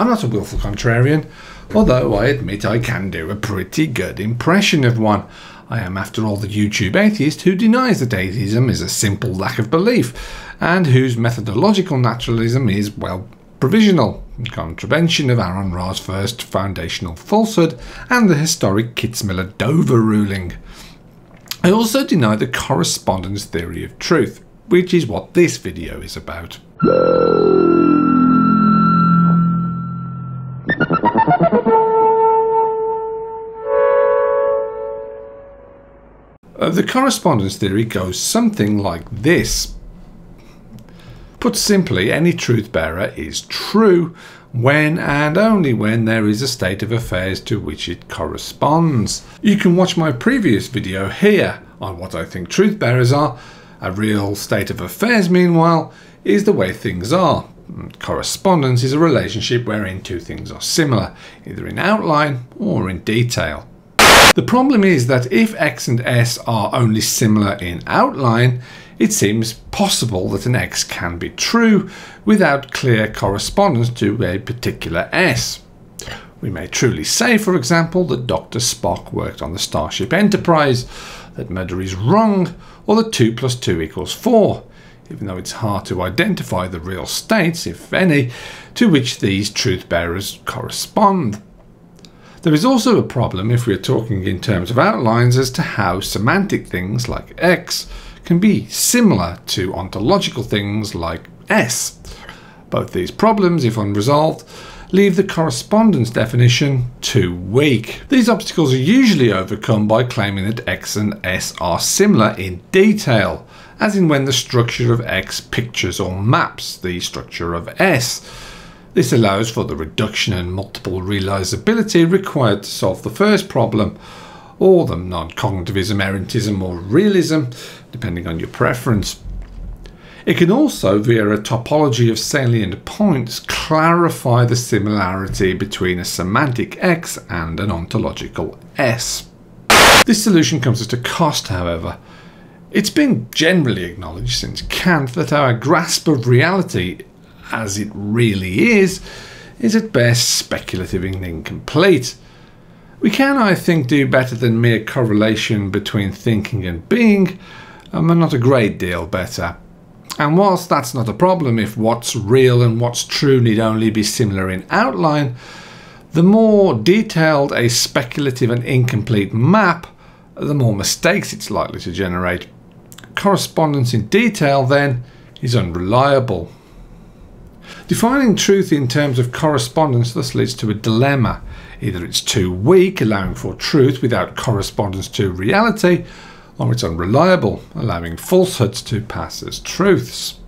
I'm not a willful contrarian, although I admit I can do a pretty good impression of one. I am, after all, the YouTube atheist who denies that atheism is a simple lack of belief, and whose methodological naturalism is, well, provisional, in contravention of Aaron Ra's first foundational falsehood and the historic Kitzmiller Dover ruling. I also deny the correspondence theory of truth, which is what this video is about. The correspondence theory goes something like this. Put simply, any truth bearer is true when and only when there is a state of affairs to which it corresponds. You can watch my previous video here on what I think truth bearers are. A real state of affairs, meanwhile, is the way things are. Correspondence is a relationship wherein two things are similar, either in outline or in detail. The problem is that if X and S are only similar in outline, it seems possible that an X can be true without clear correspondence to a particular S. We may truly say, for example, that Dr. Spock worked on the Starship Enterprise, that murder is wrong, or that 2 + 2 = 4, even though it's hard to identify the real states, if any, to which these truth bearers correspond. There is also a problem if we are talking in terms of outlines as to how semantic things like X can be similar to ontological things like S. Both these problems, if unresolved, leave the correspondence definition too weak. These obstacles are usually overcome by claiming that X and S are similar in detail, as in when the structure of X pictures or maps the structure of S. This allows for the reduction and multiple realizability required to solve the first problem, or the non-cognitivism, errantism, or realism, depending on your preference. It can also, via a topology of salient points, clarify the similarity between a semantic X and an ontological S. This solution comes at a cost, however. It's been generally acknowledged since Kant that our grasp of reality as it really is at best speculative and incomplete. We can, I think, do better than mere correlation between thinking and being, but not a great deal better. And whilst that's not a problem if what's real and what's true need only be similar in outline, the more detailed a speculative and incomplete map, the more mistakes it's likely to generate. Correspondence in detail, then, is unreliable. Defining truth in terms of correspondence thus leads to a dilemma. Either it's too weak, allowing for truth without correspondence to reality, or it's unreliable, allowing falsehoods to pass as truths.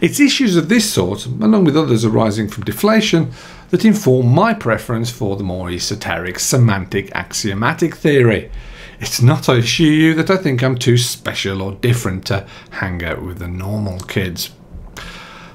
It's issues of this sort, along with others arising from deflation, that inform my preference for the more esoteric semantic axiomatic theory. It's not, I assure you, that I think I'm too special or different to hang out with the normal kids.